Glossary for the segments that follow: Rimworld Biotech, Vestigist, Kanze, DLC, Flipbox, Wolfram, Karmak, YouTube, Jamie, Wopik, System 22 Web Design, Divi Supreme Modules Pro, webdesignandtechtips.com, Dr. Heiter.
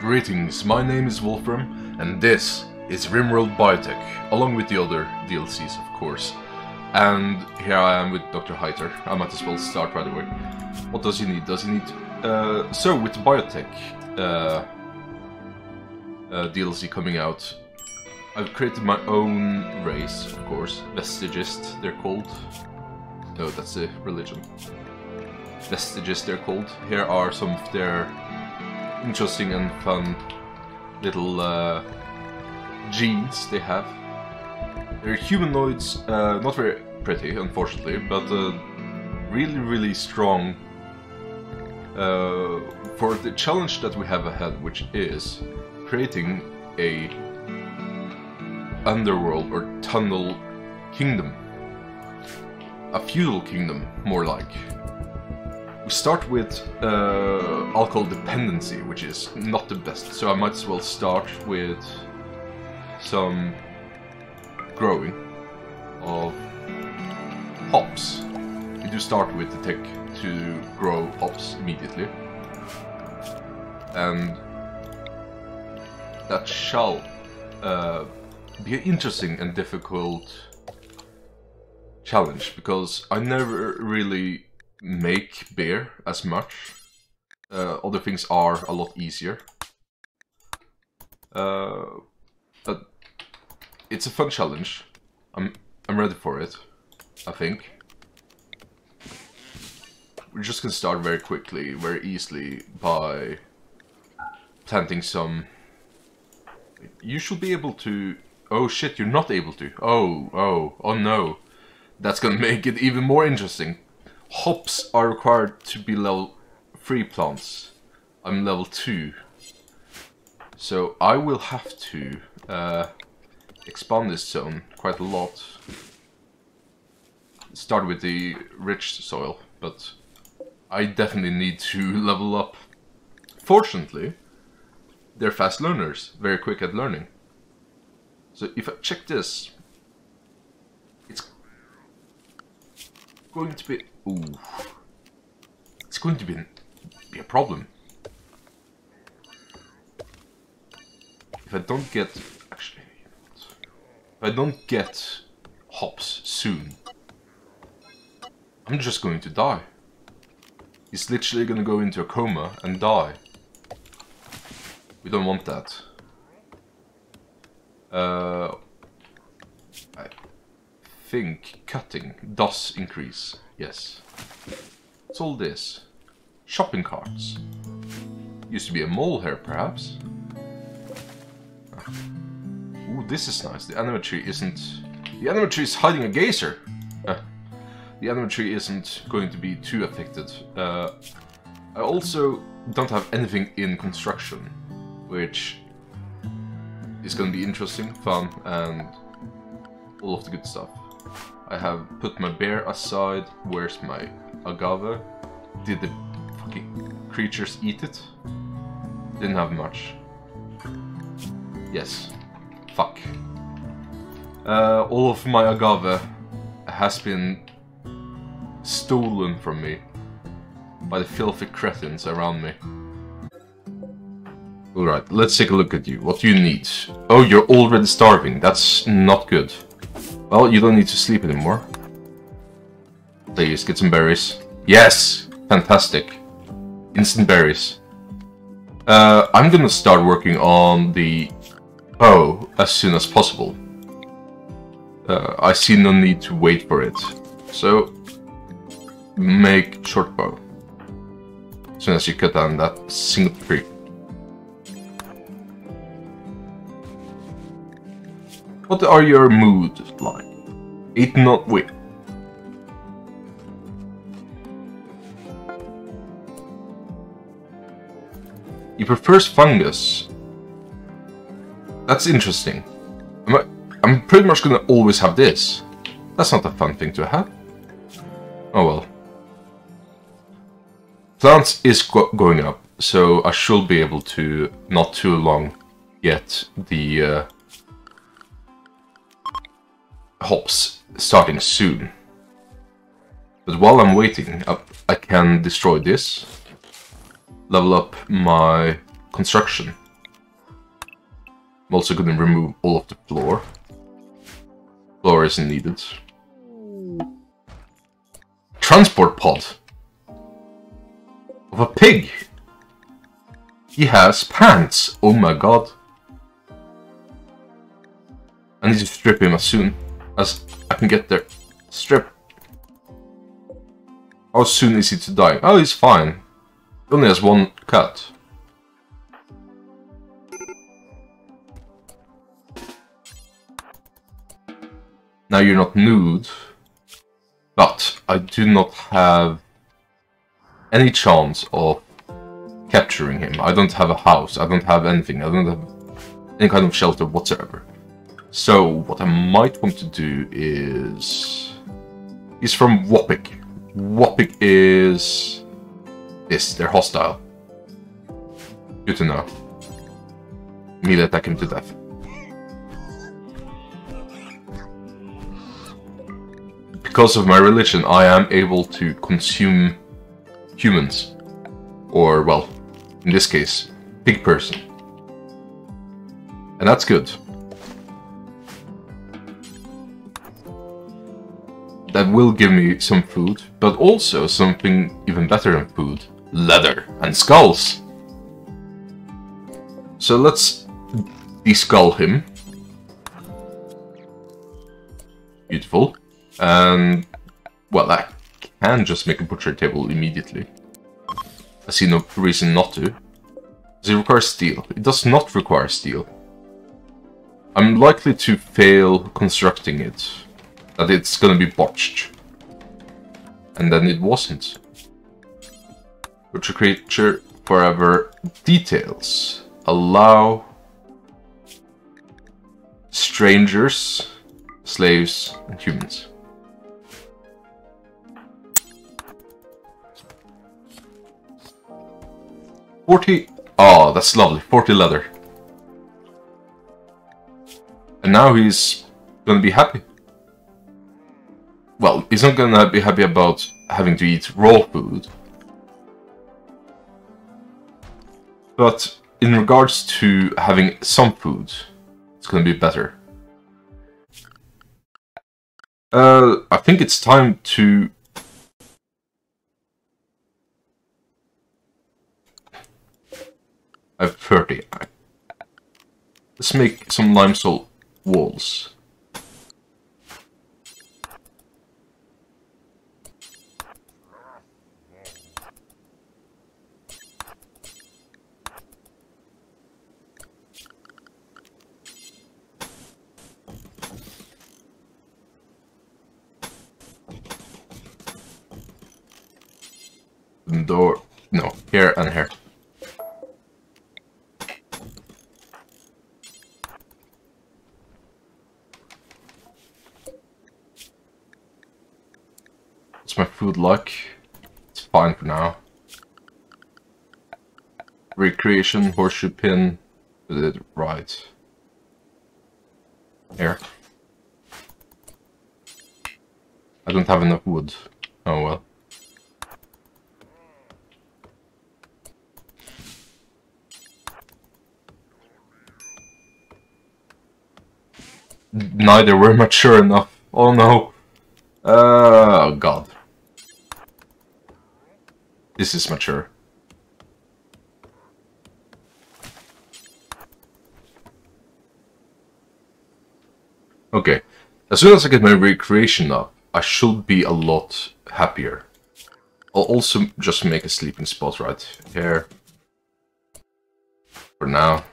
Greetings, my name is Wolfram, and this is Rimworld Biotech, along with the other DLCs, of course. And here I am with Dr. Heiter. I might as well start right away. What does he need? Does he need... so, with Biotech DLC coming out, I've created my own race, of course. Vestigist, they're called. No, that's a religion. Vestigist, they're called. Here are some of their interesting and fun little genes they have. They're humanoids, not very pretty, unfortunately, but really strong for the challenge that we have ahead, which is creating a underworld or tunnel kingdom. A feudal kingdom, more like. We start with alcohol dependency, which is not the best, so I might as well start with some growing of hops. You do start with the tech to grow hops immediately, and that shall be an interesting and difficult challenge, because I never really make beer as much. Other things are a lot easier. But it's a fun challenge. I'm ready for it, I think. We're just gonna start very quickly, very easily, by planting some... You should be able to... Oh shit, you're not able to. Oh no. That's gonna make it even more interesting. Hops are required to be level 3 plants. I'm level 2. So I will have to... expand this zone quite a lot. Start with the rich soil, but I definitely need to level up. Fortunately, they're fast learners, very quick at learning. So if I check this, it's going to be... Ooh. It's going to be a problem. If I don't get... Actually... If I don't get hops soon, I'm just going to die. He's literally going to go into a coma and die. We don't want that. I think cutting does increase. Yes. What's all this? Shopping carts. Used to be a mall here, perhaps. Ooh, this is nice. The anima tree isn't... The anima tree is hiding a geyser! The anima tree isn't going to be too affected. I also don't have anything in construction, which is going to be interesting, fun, and all of the good stuff. I have put my bear aside. Where's my agave? Did the fucking creatures eat it? Didn't have much. Yes. Fuck. All of my agave has been stolen from me by the filthy cretins around me. Alright, let's take a look at you. What do you need? Oh, you're already starving. That's not good. Well, you don't need to sleep anymore. Please, get some berries. Yes! Fantastic. Instant berries. I'm gonna start working on the... Oh, as soon as possible. I see no need to wait for it. So, make short bow. As soon as you cut down that single tree. What are your mood like? Eat not wait. You prefer fungus. That's interesting. I'm pretty much gonna always have this. That's not a fun thing to have. Oh well. Plants is going up, so I should be able to, not too long, get the hops starting soon. But while I'm waiting, I can destroy this. Level up my construction. I'm also going to remove all of the floor. Floor isn't needed. Transport pod of a pig. He has pants. Oh my god. I need to strip him as soon as I can get there. Strip. How soon is he to die? Oh, he's fine. He only has one cut. Now you're not nude, but I do not have any chance of capturing him. I don't have a house, I don't have anything, I don't have any kind of shelter whatsoever. So what I might want to do is... he's from Wopik. Wopik is... this, they're hostile. Good to know. Melee attack him to death. Because of my religion, I am able to consume humans. Or, well, in this case, pig person. And that's good. That will give me some food, but also something even better than food. Leather and skulls! So let's de-skull him. Beautiful. And, well, I can just make a butcher table immediately. I see no reason not to. Does it require steel? It does not require steel. I'm likely to fail constructing it. That it's gonna be botched. And then it wasn't. Butcher creature forever. Details. Allow strangers, slaves, and humans. Oh, that's lovely. 40 leather. And now he's going to be happy. Well, he's not going to be happy about having to eat raw food. But in regards to having some food, it's going to be better. I think it's time to... I have 30. Let's make some limestone walls. Door. No, here and here. My food luck. It's fine for now. Recreation, horseshoe pin. Did it right. Here. I don't have enough wood. Oh well. Neither were mature enough. Oh no. Oh god. This is mature. Okay, as soon as I get my recreation up, I should be a lot happier. I'll also just make a sleeping spot right here. For now.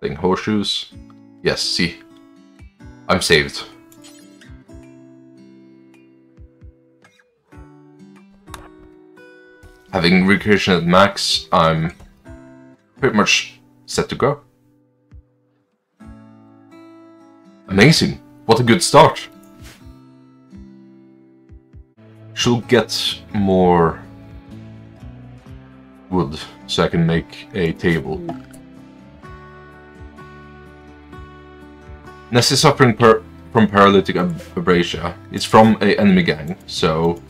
Playing horseshoes. Yes, see. I'm saved. Having recreation at max, I'm pretty much set to go. Amazing! What a good start! She'll get more wood, so I can make a table. Ness is suffering from paralytic abrasion. It's from an enemy gang, so...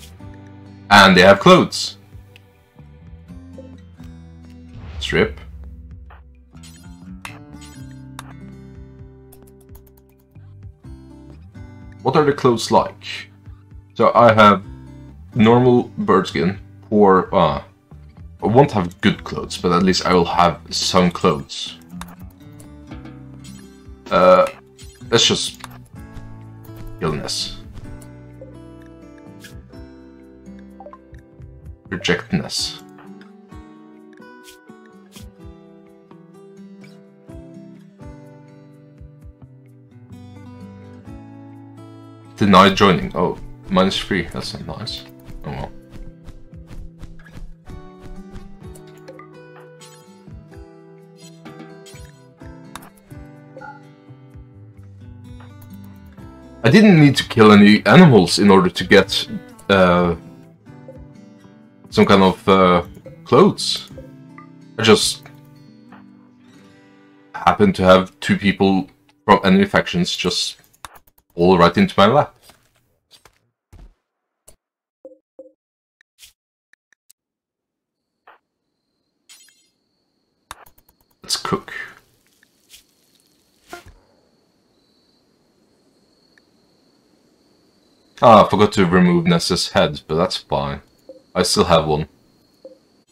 and they have clothes! Strip. What are the clothes like? So I have normal bird skin, or I won't have good clothes, but at least I will have some clothes. Let's just illness. Rejectness. Denied joining. Oh, -3. That's not nice. Oh well. I didn't need to kill any animals in order to get some kind of clothes. I just happened to have two people from enemy factions just all right into my lap. Let's cook. Ah, I forgot to remove Ness's head, but that's fine. I still have one.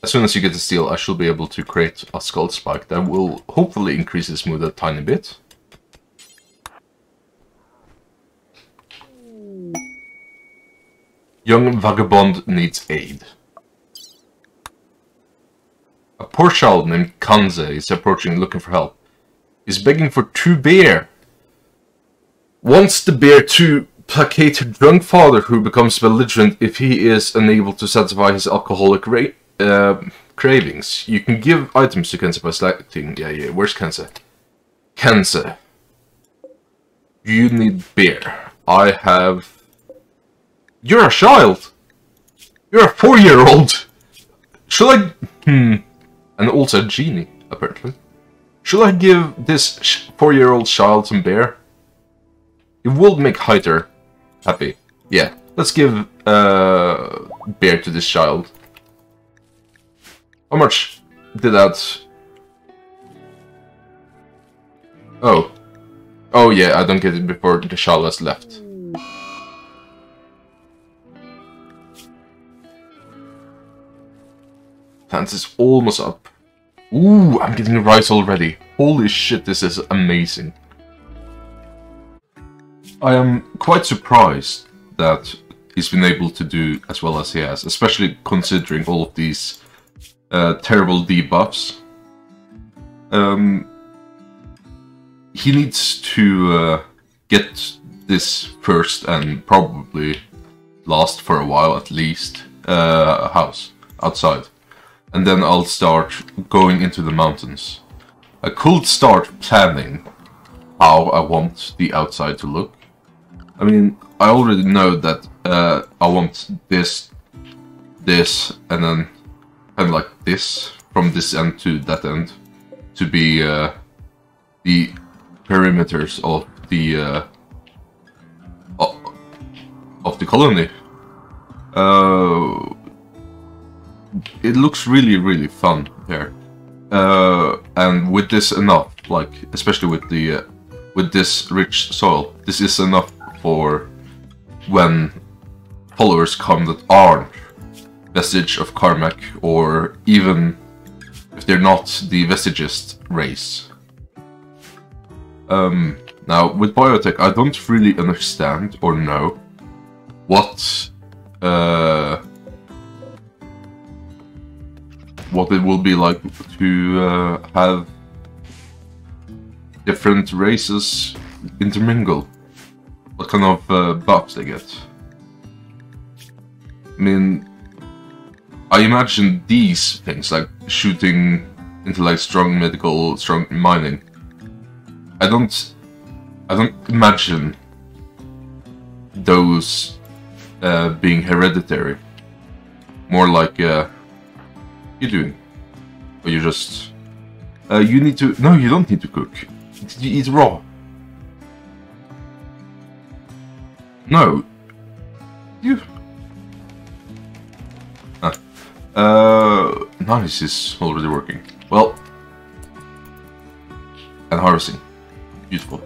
As soon as you get the steel, I shall be able to create a skull spike that will hopefully increase his mood a tiny bit. Young vagabond needs aid. A poor child named Kanze is approaching looking for help. He's begging for 2 beer. Wants the beer to placate her drunk father, who becomes belligerent if he is unable to satisfy his alcoholic cravings. You can give items to Kanze by selecting... Yeah, where's Kanze? Kanze. You need beer. I have... You're a child! You're a 4-year-old! Should I... And also a genie, apparently. Should I give this 4-year-old child some beer? It would make Heiter happy. Yeah, let's give beer to this child. How much did that... Oh. Oh yeah, I don't get it before the child has left. Plants is almost up. Ooh, I'm getting rice already. Holy shit, this is amazing. I am quite surprised that he's been able to do as well as he has, especially considering all of these terrible debuffs. He needs to get this first and probably last for a while at least house outside. And then I'll start going into the mountains. I could start planning how I want the outside to look. I mean, I already know that I want this, and then kind of like this, from this end to that end, to be the perimeters of the colony. It looks really, really fun here, and with this enough, like especially with this rich soil, this is enough for when followers come that aren't vestige of Karmak, or even if they're not the Vestigist race. Now with biotech, I don't really understand or know what it will be like to have different races intermingle. What kind of buffs they get. I mean, I imagine these things, like shooting, intellect, strong medical, strong mining. I don't imagine those being hereditary. More like you're doing, or you just you need to no, you don't need to cook. You eat raw. No, you. Ah. Now this is already working well. And harvesting, beautiful.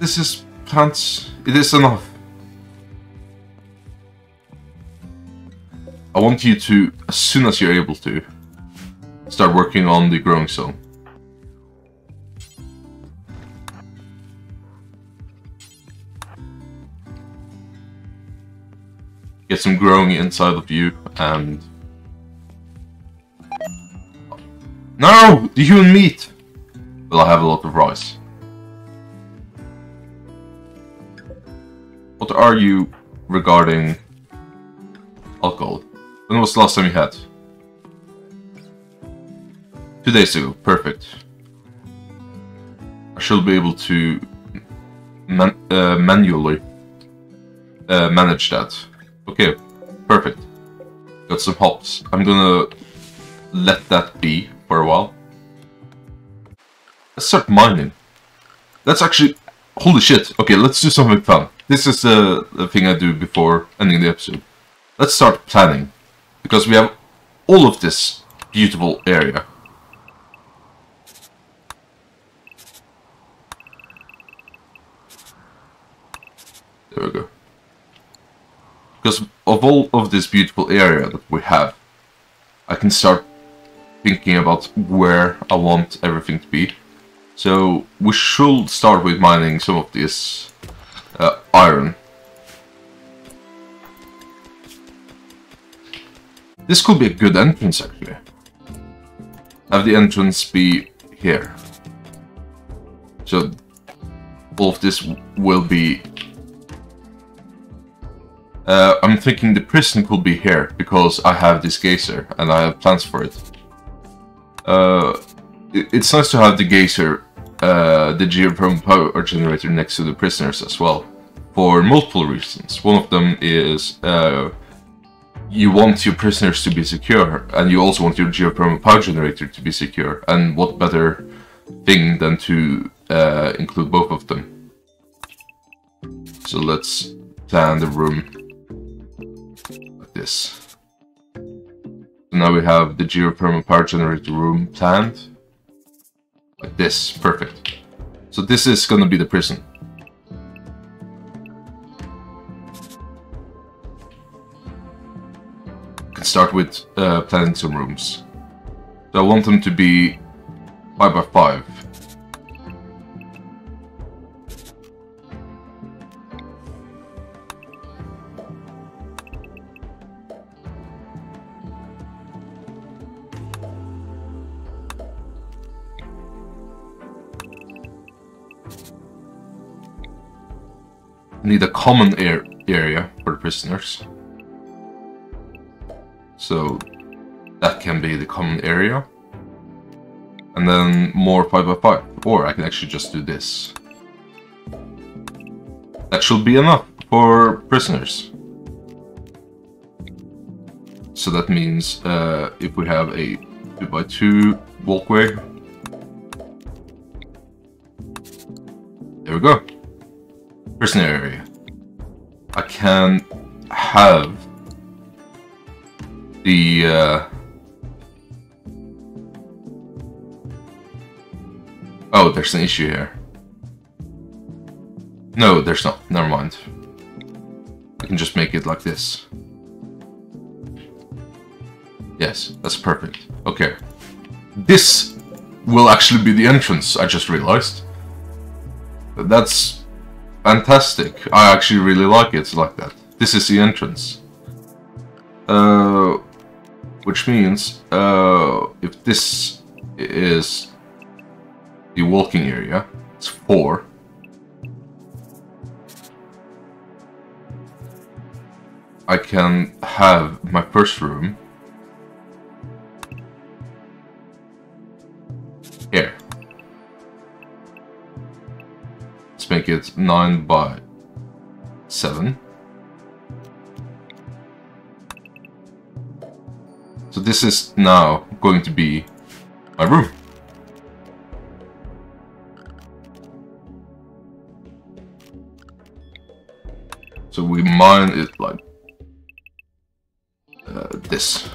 This is plants. It is enough. I want you to, as soon as you're able to, start working on the growing zone. Get some growing inside of you and... No! The human meat! Well, I have a lot of rice. What are you regarding alcohol? When was the last time you had? 2 days ago. Perfect. I should be able to manually manage that. Okay, perfect. Got some hops. I'm gonna let that be for a while. Let's start mining. That's actually... Holy shit. Okay, let's do something fun. This is the thing I do before ending the episode. Let's start planning. Because we have all of this beautiful area. There we go. Because of all of this beautiful area that we have, I can start thinking about where I want everything to be. So we should start with mining some of this iron. This could be a good entrance actually. Have the entrance be here. So all of this will be... I'm thinking the prison could be here, because I have this geyser, and I have plans for it. It's nice to have the geyser, the geothermal power generator next to the prisoners as well, for multiple reasons. One of them is, you want your prisoners to be secure, and you also want your geothermal power generator to be secure, and what better thing than to include both of them. So let's plan the room. This. Now we have the geothermal power generator room planned like this. Perfect. So this is gonna be the prison. I can start with planning some rooms. So I want them to be 5 by 5. Need a common area for the prisoners. So that can be the common area. And then more 5 by 5. Or I can actually just do this. That should be enough for prisoners. So that means if we have a 2 by 2 walkway. There we go. Prison area. I can have the oh, there's an issue here. No, there's not. Never mind. I can just make it like this. Yes, that's perfect. Okay. This will actually be the entrance, I just realized. That's fantastic. I actually really like it like that. This is the entrance. Which means if this is the walking area, it's 4. I can have my first room here. Make it 9 by 7. So this is now going to be my room. So we mine it like this.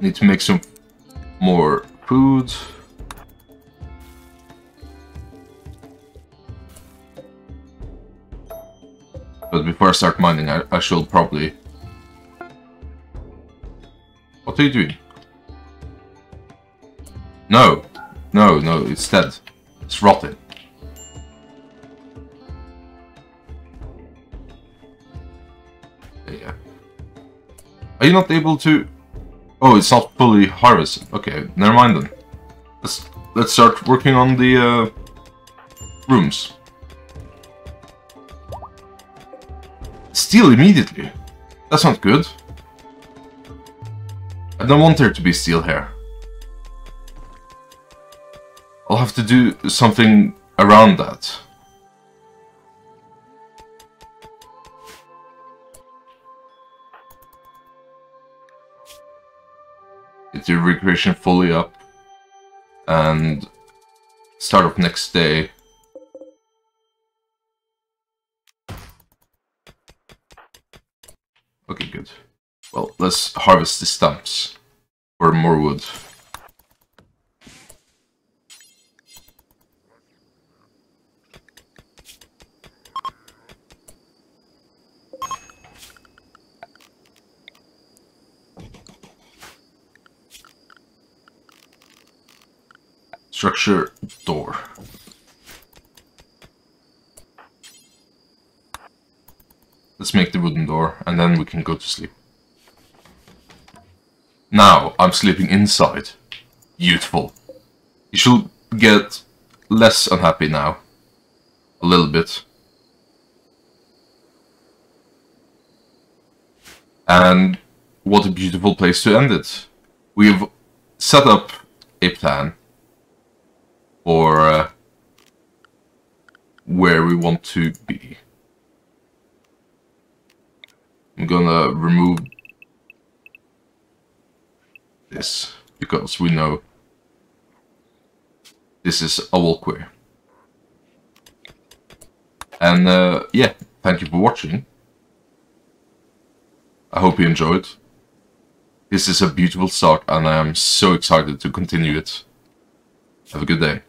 Need to make some more food. But before I start mining, I should probably... What are you doing? No! No, no, it's dead. It's rotted. Yeah. Are you not able to... Oh, it's not fully harvested. Okay, never mind then. Let's start working on the rooms. Steal immediately. That's not good. I don't want there to be steel here. I'll have to do something around that. Get the recreation fully up and start up next day. Okay, good. Well, let's harvest the stumps for more wood. Structure door. Let's make the wooden door, and then we can go to sleep. Now, I'm sleeping inside. Beautiful. You should get less unhappy now. A little bit. And what a beautiful place to end it. We've set up a plan for where we want to be. I'm gonna remove this, because we know this is a walkway. And yeah, thank you for watching. I hope you enjoyed. This is a beautiful start and I am so excited to continue it. Have a good day.